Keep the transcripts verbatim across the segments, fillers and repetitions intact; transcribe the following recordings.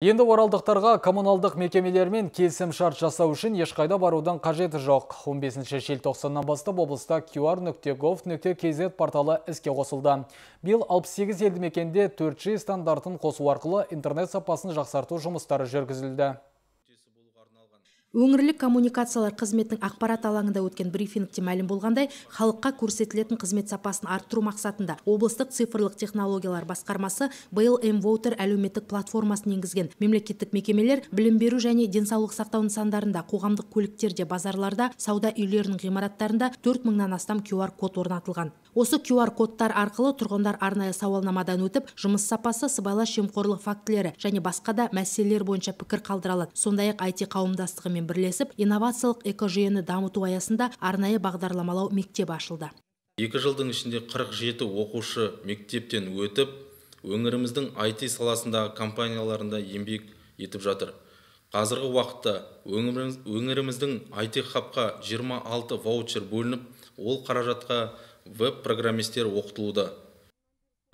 Енді оралдықтарға коммуналдық мекемелермен келісім шарт жасау үшін ешқайда барудан қажеті жоқ. он бесінші желтоқсаннан бастап облыста кью ар нүкте гов нүкте кз порталы іске қосылды. Биыл алпыс сегіз елді мекенде төрт джи стандартын қосу арқылы интернет сапасын жақсарту жұмыстары жүргізілді. Өңірлік коммуникациялар қызметінің ақпарат алаңында өткен брифингте мәлім болғандай, халыққа көрсетілетін қызмет сапасын арттыру мақсатында облыстық цифрлық технологиялар басқармасы биыл эм-вотер әлеуметтік платформасын енгізген. Мемлекеттік мекемелер білім беру және денсаулық сақтау нысандарында, қоғамдық көліктерде, базарларда, сауда үйлерінің ғимараттарында төрт мыңнан астам кью ар код орнатылған. Осы кью ар кодтар арқылы тұрғындар арнайы сауалнамадан өтіп, жұмыс сапасы, сыбайлас жемқорлық фактілері және басқа да мәселелер бойынша пікір қалдыралады. Сондай-ақ ай ти қауымдастығымен бірлесіп, инновациялық экожүйені дамыту аясында арнайы бағдарламалау мектебі ашылды. Екі жылдың ішінде қырық жеті оқушы мектептен өтіп, өңіріміздің ай ти саласындағы компанияларында еңбек етіп жатыр. Қазіргі уақытта өңіріміздің ай ти хабқа жиырма алты ваучер бөлініп, ол қаражатқа веб-программистер оқытылуда.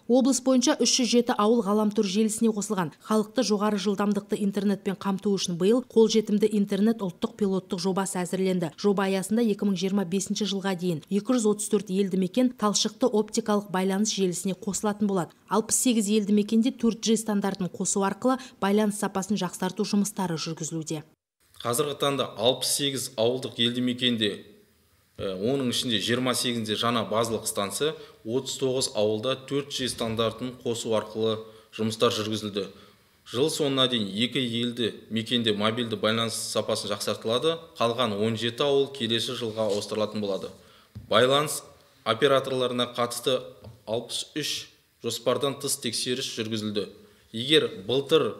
Облыс бойынша үш жүз жеті ауыл ғаламтор желісіне қосылған. Халықты жоғары жылдамдықты интернетпен қамту үшін биыл қолжетімді интернет ұлттық пилоттық жобасы әзірленді. Жоба аясында екі мың жиырма бесінші жылға дейін екі жүз отыз төрт елді мекен талшықты оптикалық байланыс желісіне қосылатын болады. алпыс сегіз елді мекенде төрт джи стандартын қосу арқылы байланыс сапасын жақсарту жұмыстары жүргізілуде. Қазіргі таңда алпыс сегіз ауылдық елді мекенде, оның ішінде жиырма сегізінде жаңа базалық станция, отыз тоғыз ауылда төрт джи стандартын қосу арқылы жұмыстар жүргізілді. Жыл соңына дейін екі елді мекенде мобильді байланыс сапасын жақсартылады, қалған он жеті ауыл келесі жылға ауыстырылатын болады. Байланыс операторларына қатысты алпыс үш жоспардан тыс тексеріс жүргізілді. Егер былтыр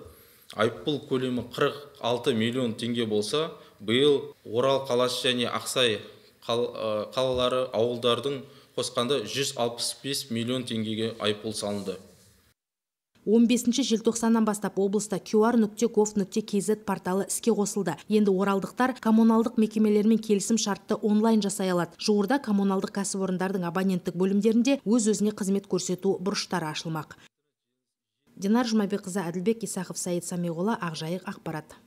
айыппұл көлемі қырық алты миллион теңге болса, биыл Орал қаласы және Ақсай қалалары ауылдардың қосқанда жүз алпыс бес миллион теңгеге айыппұл салынды. он бесінші желтоқсаннан бастап облыста кью ар нүкте гов нүкте кз порталы іске қосылды. Енді оралдықтар коммуналдық мекемелермен келісім шартты онлайн жасай алады. Жуырда коммуналдық кәсіпорындардың абоненттік бөлімдерінде өз-өзіне қызмет көрсету бұрыштары ашылмақ. Динар Жұмабекқызы, Әділбек Исақов, Саид Самиғола, Ақжайық, Ақпарат.